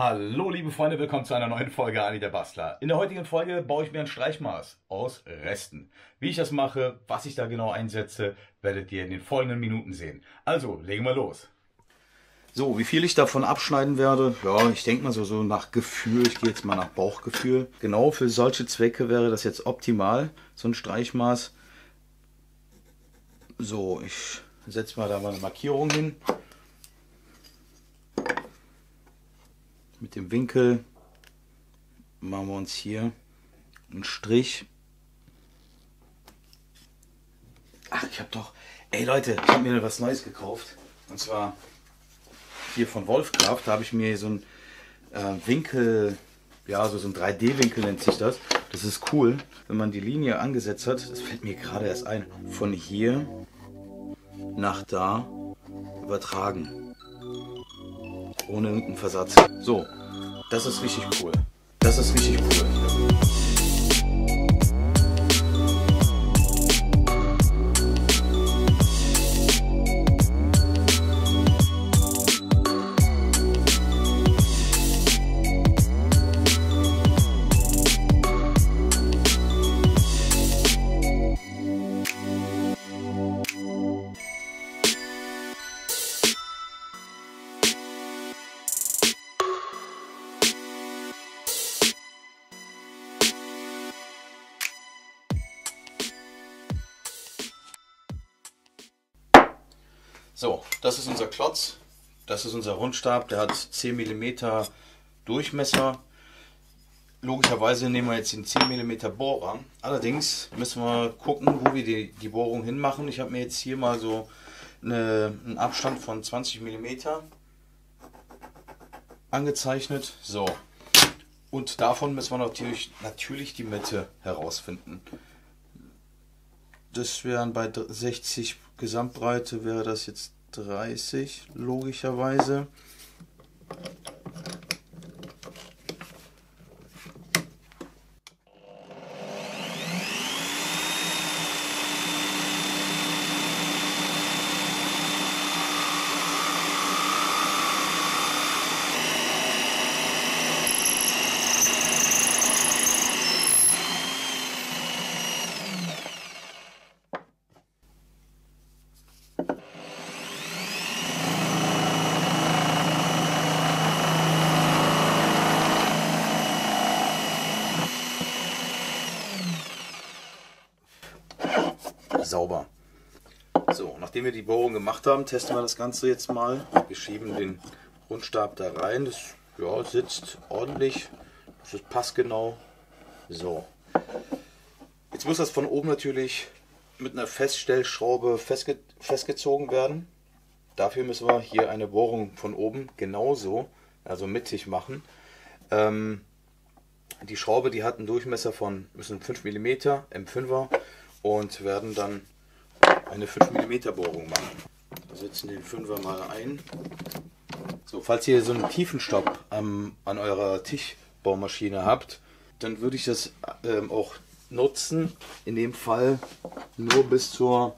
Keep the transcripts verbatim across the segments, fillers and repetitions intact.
Hallo liebe Freunde, willkommen zu einer neuen Folge Ali der Bastler. In der heutigen Folge baue ich mir ein Streichmaß aus Resten. Wie ich das mache, was ich da genau einsetze, werdet ihr in den folgenden Minuten sehen. Also, legen wir los. So, wie viel ich davon abschneiden werde, ja, ich denke mal so, so nach Gefühl, ich gehe jetzt mal nach Bauchgefühl. Genau für solche Zwecke wäre das jetzt optimal, so ein Streichmaß. So, ich setze mal da mal eine Markierung hin. Mit dem Winkel machen wir uns hier einen Strich. Ach, ich habe doch... Ey Leute, ich habe mir was Neues gekauft. Und zwar hier von Wolfcraft. Da habe ich mir so einen äh, Winkel... Ja, so, so ein drei D Winkel nennt sich das. Das ist cool. Wenn man die Linie angesetzt hat, das fällt mir gerade erst ein, von hier nach da übertragen. Ohne irgendeinen Versatz. So, das ist richtig cool. Das ist richtig cool. So, das ist unser Klotz, das ist unser Rundstab, der hat zehn Millimeter Durchmesser. Logischerweise nehmen wir jetzt den zehn Millimeter Bohrer. Allerdings müssen wir gucken, wo wir die, die Bohrung hinmachen. Ich habe mir jetzt hier mal so eine, einen Abstand von zwanzig Millimeter angezeichnet. So, und davon müssen wir natürlich, natürlich die Mitte herausfinden. Das wären bei sechzig Gesamtbreite, wäre das jetzt dreißig, logischerweise. Sauber. So, nachdem wir die Bohrung gemacht haben, testen wir das Ganze jetzt mal. Wir schieben den Rundstab da rein. Das ja, sitzt ordentlich. Das passt genau. So. Jetzt muss das von oben natürlich mit einer Feststellschraube festge festgezogen werden. Dafür müssen wir hier eine Bohrung von oben genauso, also mittig machen. Ähm, die Schraube, die hat einen Durchmesser von müssen fünf Millimeter, M fünfer. Und werden dann eine fünf Millimeter Bohrung machen. Wir setzen den Fünfer mal ein. So, falls ihr so einen Tiefenstopp ähm, an eurer Tischbaumaschine habt, dann würde ich das ähm, auch nutzen. In dem Fall nur bis zur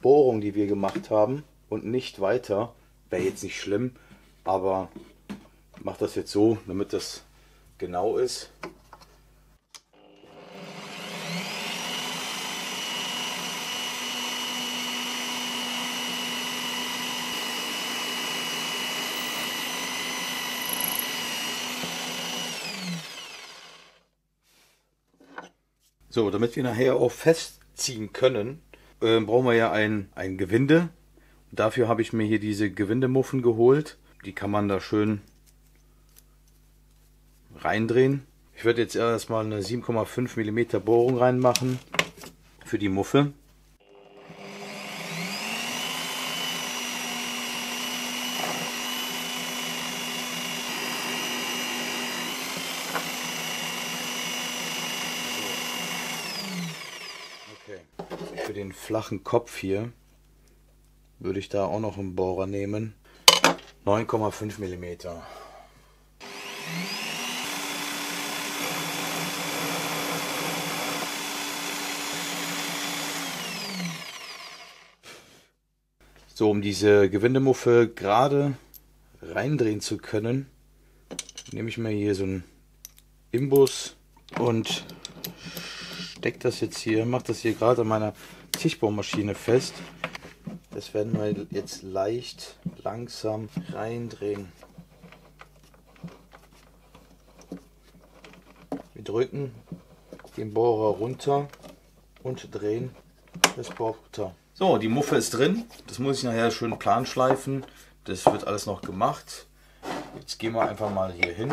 Bohrung, die wir gemacht haben und nicht weiter. Wäre jetzt nicht schlimm, aber macht das jetzt so, damit das genau ist. So, damit wir nachher auch festziehen können, äh, brauchen wir ja ein, ein Gewinde. Und dafür habe ich mir hier diese Gewindemuffen geholt. Die kann man da schön reindrehen. Ich werde jetzt erstmal eine sieben Komma fünf Millimeter Bohrung reinmachen für die Muffe. Für den flachen Kopf hier würde ich da auch noch einen Bohrer nehmen. neun Komma fünf Millimeter. So, um diese Gewindemuffe gerade reindrehen zu können, nehme ich mir hier so einen Imbus und stecke das jetzt hier, mache das hier gerade an meiner Tischbohrmaschine fest. Das werden wir jetzt leicht langsam reindrehen. Wir drücken den Bohrer runter und drehen das Bohrruder. So, die Muffe ist drin. Das muss ich nachher schön plan schleifen. Das wird alles noch gemacht. Jetzt gehen wir einfach mal hier hin,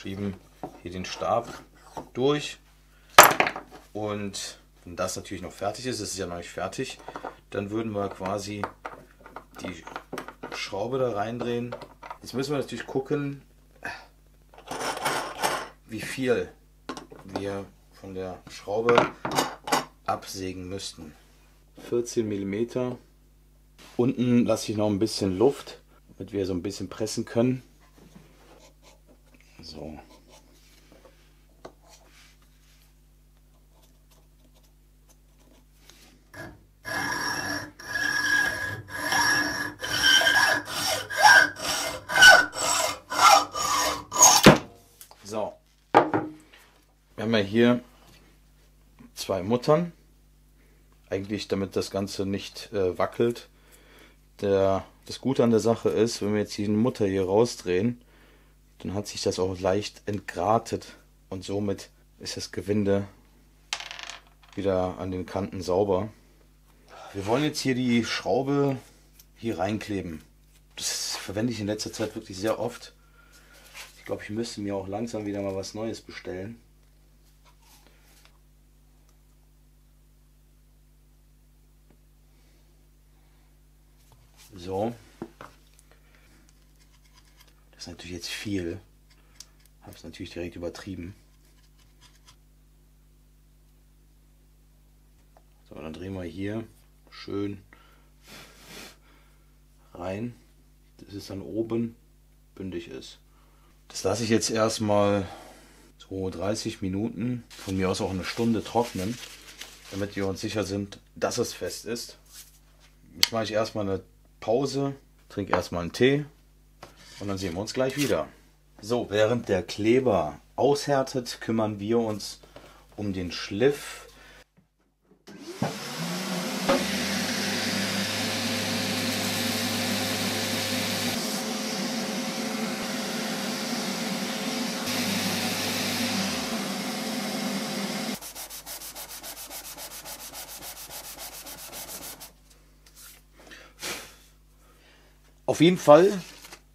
schieben hier den Stab durch und wenn das natürlich noch fertig ist, das ist ja noch nicht fertig, dann würden wir quasi die Schraube da reindrehen. Jetzt müssen wir natürlich gucken, wie viel wir von der Schraube absägen müssten. vierzehn Millimeter. Unten lasse ich noch ein bisschen Luft, damit wir so ein bisschen pressen können. So. So. Wir haben ja hier zwei Muttern. Eigentlich, damit das Ganze nicht äh, wackelt. Der, das Gute an der Sache ist, wenn wir jetzt die Mutter hier rausdrehen, dann hat sich das auch leicht entgratet und somit ist das Gewinde wieder an den Kanten sauber. Wir wollen jetzt hier die Schraube hier reinkleben. Das verwende ich in letzter Zeit wirklich sehr oft. Ich glaube, ich müsste mir auch langsam wieder mal was Neues bestellen. So, das ist natürlich jetzt viel, habe es natürlich direkt übertrieben. So, dann drehen wir hier schön rein, dass es dann oben bündig ist. Das lasse ich jetzt erstmal so dreißig Minuten, von mir aus auch eine Stunde trocknen, damit wir uns sicher sind, dass es fest ist. Jetzt mache ich erstmal eine Pause, trinke erstmal einen Tee und dann sehen wir uns gleich wieder. So, während der Kleber aushärtet, kümmern wir uns um den Schliff. Auf jeden Fall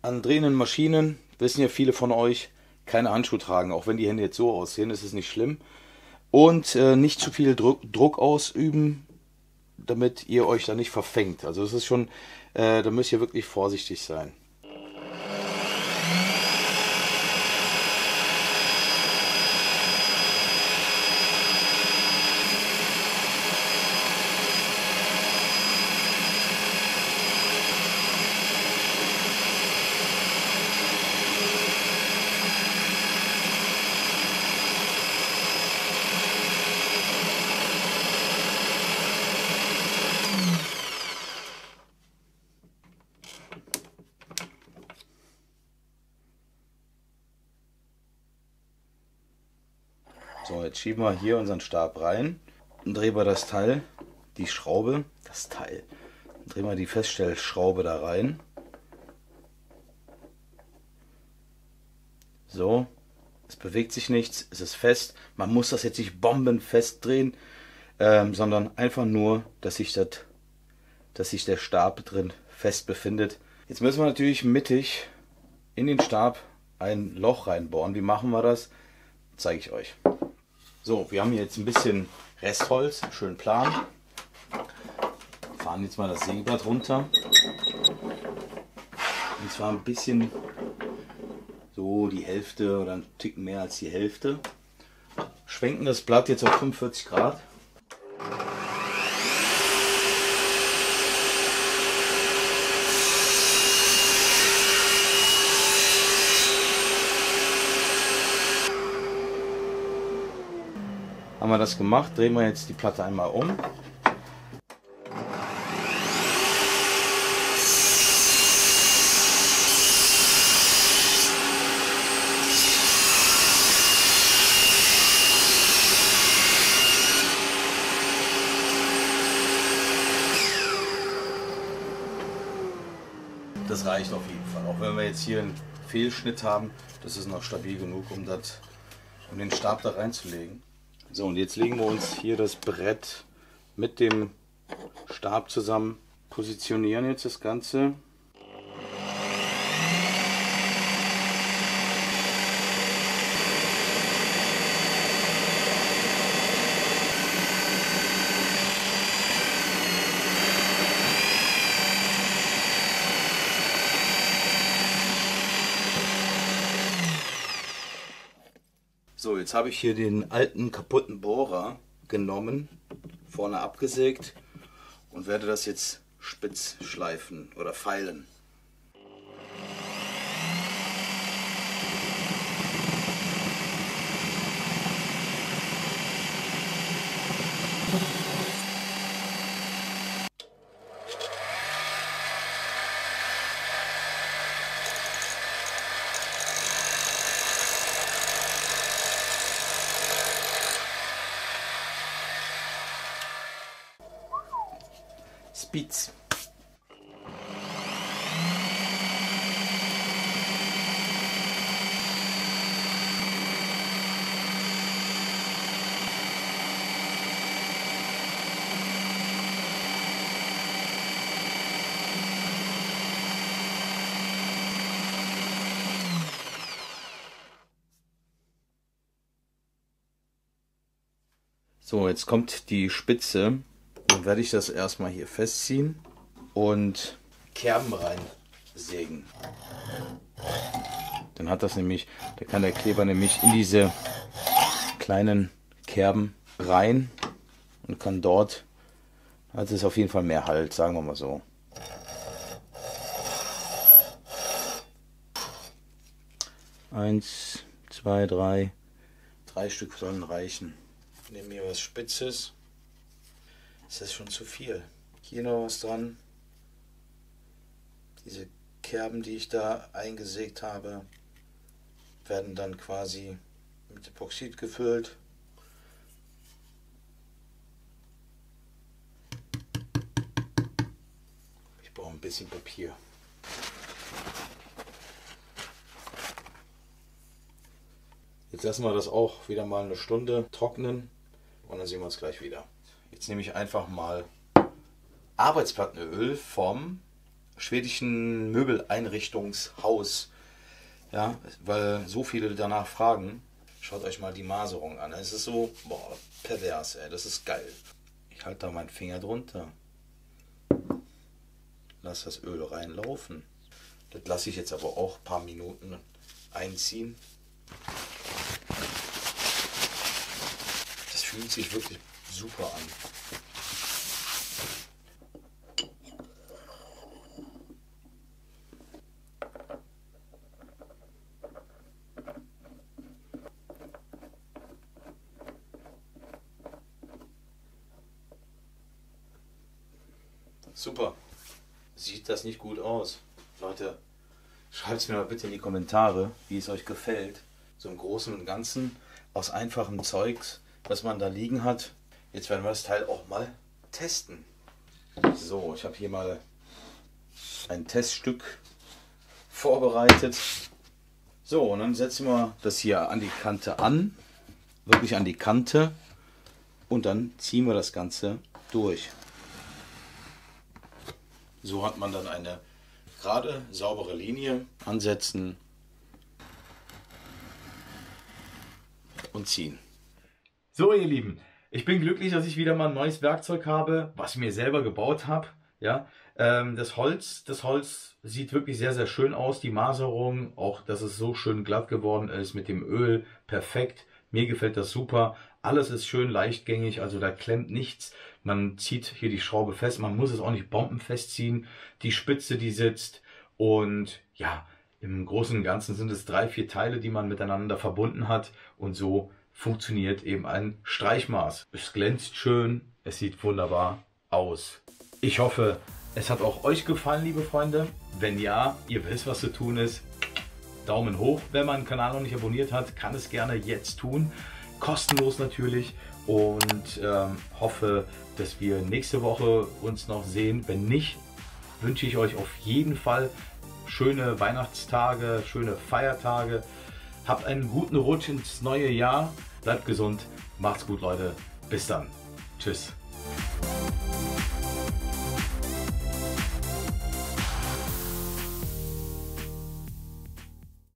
an drehenden Maschinen, wissen ja viele von euch, keine Handschuhe tragen. Auch wenn die Hände jetzt so aussehen, ist es nicht schlimm. Und äh, nicht zu viel Druck, Druck ausüben, damit ihr euch da nicht verfängt. Also es ist schon, äh, da müsst ihr wirklich vorsichtig sein. So, jetzt schieben wir hier unseren Stab rein und drehen wir das Teil, die Schraube, das Teil, drehen wir die Feststellschraube da rein. So, es bewegt sich nichts, es ist fest. Man muss das jetzt nicht bombenfest drehen, ähm, sondern einfach nur, dass sich, das, dass sich der Stab drin fest befindet. Jetzt müssen wir natürlich mittig in den Stab ein Loch reinbohren. Wie machen wir das? Zeige ich euch. So, wir haben hier jetzt ein bisschen Restholz, schön plan. Fahren jetzt mal das Sägeblatt runter. Und zwar ein bisschen so die Hälfte oder ein Tick mehr als die Hälfte. Schwenken das Blatt jetzt auf fünfundvierzig Grad. Haben wir das gemacht, drehen wir jetzt die Platte einmal um. das reicht auf jeden Fall. Auch wenn wir jetzt hier einen Fehlschnitt haben, das ist noch stabil genug, um, das, um den Stab da reinzulegen. So, und jetzt legen wir uns hier das Brett mit dem Stab zusammen, positionieren jetzt das Ganze. So, jetzt habe ich hier den alten kaputten Bohrer genommen, vorne abgesägt und werde das jetzt spitz schleifen oder feilen. Spitz. So, jetzt kommt die Spitze. Dann werde ich das erstmal hier festziehen und Kerben rein sägen. Dann hat das nämlich, da kann der Kleber nämlich in diese kleinen Kerben rein und kann dort, also ist auf jeden Fall mehr Halt, sagen wir mal so. Eins, zwei, drei, drei Stück sollen reichen. Ich nehme hier was Spitzes. Das ist schon zu viel. Hier noch was dran. Diese Kerben, die ich da eingesägt habe, werden dann quasi mit Epoxid gefüllt. Ich brauche ein bisschen Papier. Jetzt lassen wir das auch wieder mal eine Stunde trocknen und dann sehen wir uns gleich wieder. Jetzt nehme ich einfach mal Arbeitsplattenöl vom schwedischen Möbeleinrichtungshaus, ja, weil so viele danach fragen. Schaut euch mal die Maserung an. Es ist so, boah, pervers, ey, das ist geil. Ich halte da meinen Finger drunter. Lass das Öl reinlaufen. Das lasse ich jetzt aber auch ein paar Minuten einziehen. Das fühlt sich wirklich super an. Super. Sieht das nicht gut aus? Leute, schreibt es mir mal bitte in die Kommentare, wie es euch gefällt. So im Großen und Ganzen aus einfachem Zeugs, was man da liegen hat. Jetzt werden wir das Teil auch mal testen. So, ich habe hier mal ein Teststück vorbereitet. So, und dann setzen wir das hier an die Kante an. Wirklich an die Kante. Und dann ziehen wir das Ganze durch. So hat man dann eine gerade, saubere Linie. Ansetzen. Und ziehen. So, ihr Lieben. Ich bin glücklich, dass ich wieder mal ein neues Werkzeug habe, was ich mir selber gebaut habe. Ja, ähm, das Holz, das Holz sieht wirklich sehr, sehr schön aus. Die Maserung, auch dass es so schön glatt geworden ist mit dem Öl, perfekt. Mir gefällt das super. Alles ist schön leichtgängig, also da klemmt nichts. Man zieht hier die Schraube fest, man muss es auch nicht bombenfest ziehen. Die Spitze, die sitzt und ja, im Großen und Ganzen sind es drei, vier Teile, die man miteinander verbunden hat und so funktioniert eben ein Streichmaß. Es glänzt schön, es sieht wunderbar aus. Ich hoffe, es hat auch euch gefallen, liebe Freunde. Wenn ja, ihr wisst, was zu tun ist. Daumen hoch. Wenn man den Kanal noch nicht abonniert hat, kann es gerne jetzt tun. Kostenlos natürlich. Und ähm, hoffe, dass wir nächste Woche uns noch sehen. Wenn nicht, wünsche ich euch auf jeden Fall schöne Weihnachtstage, schöne Feiertage. Habt einen guten Rutsch ins neue Jahr. Bleibt gesund. Macht's gut, Leute. Bis dann. Tschüss.